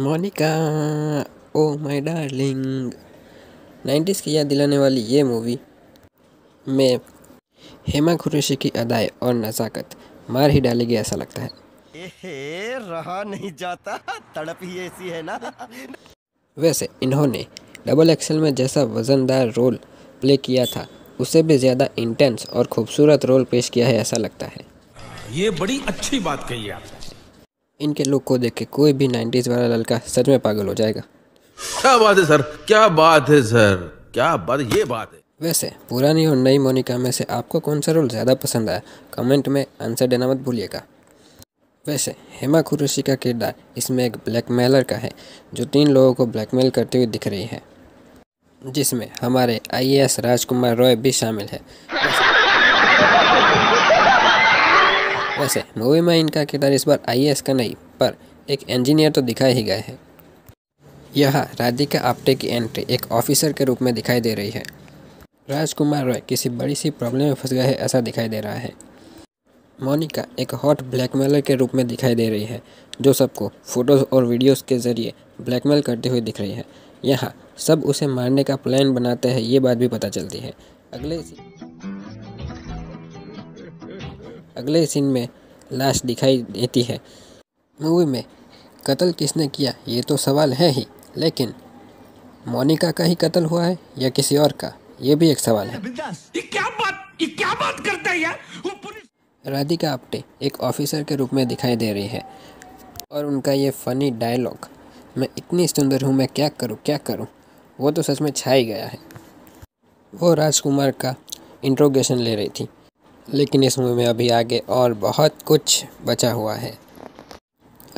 Monika oh my darling 90s की याद दिलाने वाली ये मूवी में हेमा कुरैशी की अदाई और नज़ाकत मार ही डालेगी ऐसा लगता है। रहा नहीं जाता, तड़प ही ऐसी है ना। वैसे इन्होंने डबल एक्सेल में जैसा वज़नदार रोल प्ले किया था उससे भी ज़्यादा इंटेंस और खूबसूरत रोल पेश किया है ऐसा लगता है। ये बड़ी अच्छी बात कही आपने। इनके लुक को देख के कोई भी 90s वाला लड़का सच में पागल हो जाएगा। क्या बात है सर, क्या बात है सर, क्या बात, ये बात है। वैसे पुरानी और नई मोनिका में से आपको कौन सा रोल ज़्यादा पसंद आया, कमेंट में आंसर देना मत भूलिएगा। वैसे हेमा कुरैशी का किरदार इसमें एक ब्लैकमेलर का है जो 3 लोगों को ब्लैकमेल करते हुए दिख रही है, जिसमें हमारे IAS राजकुमार रॉय भी शामिल है। वैसे मूवी में इनका किरदार इस बार IAS का नहीं पर एक इंजीनियर तो दिखाए ही गए हैं। यहाँ राधिका आप्टे की एंट्री एक ऑफिसर के रूप में दिखाई दे रही है। राजकुमार रॉय किसी बड़ी सी प्रॉब्लम में फंस गया है ऐसा दिखाई दे रहा है। मोनिका एक हॉट ब्लैकमेलर के रूप में दिखाई दे रही है जो सबको फोटोज़ और वीडियोज़ के जरिए ब्लैकमेल करते हुए दिख रही है। यहाँ सब उसे मारने का प्लान बनाते हैं, ये बात भी पता चलती है। अगले सीन में लाश दिखाई देती है। मूवी में कत्ल किसने किया ये तो सवाल है ही, लेकिन मोनिका का ही कत्ल हुआ है या किसी और का, ये भी एक सवाल है। ये क्या बात करता है यार। राधिका आप्टे एक ऑफिसर के रूप में दिखाई दे रही है और उनका ये फनी डायलॉग, मैं इतनी सुंदर हूँ, मैं क्या करूँ, वो तो सच में छा ही गया है। वो राजकुमार का इंट्रोगेशन ले रही थी, लेकिन इस मूवी में अभी आगे और बहुत कुछ बचा हुआ है।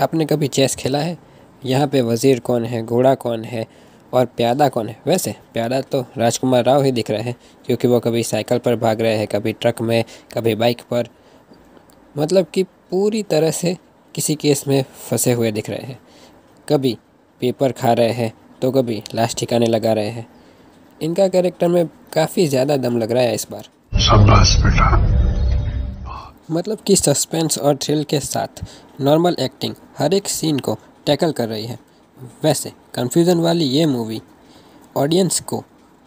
आपने कभी चेस खेला है? यहाँ पे वज़ीर कौन है, घोड़ा कौन है और प्यादा कौन है। वैसे प्यादा तो राजकुमार राव ही दिख रहे हैं क्योंकि वो कभी साइकिल पर भाग रहे हैं, कभी ट्रक में, कभी बाइक पर, मतलब कि पूरी तरह से किसी केस में फंसे हुए दिख रहे हैं। कभी पेपर खा रहे हैं तो कभी लाश ठिकाने लगा रहे हैं। इनका कैरेक्टर में काफ़ी ज़्यादा दम लग रहा है इस बार, मतलब कि सस्पेंस और थ्रिल के साथ नॉर्मल एक्टिंग हर एक सीन को टैकल कर रही है। वैसे कंफ्यूजन वाली ये मूवी ऑडियंस को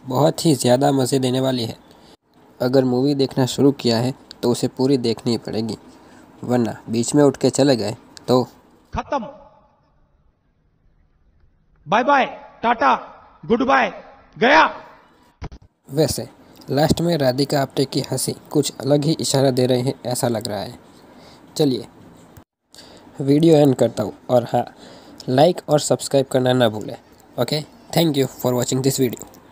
बहुत ही ज़्यादा मज़े देने वाली है। अगर मूवी देखना शुरू किया है तो उसे पूरी देखनी पड़ेगी, वरना बीच में उठ के चले गए तो खत्म, bye bye, tata, good bye, गया। वैसे लास्ट में राधिका आप्टे की हंसी कुछ अलग ही इशारा दे रही है ऐसा लग रहा है। चलिए वीडियो एंड करता हूँ, और हाँ, लाइक और सब्सक्राइब करना ना भूलें। Okay, thank you for watching this video.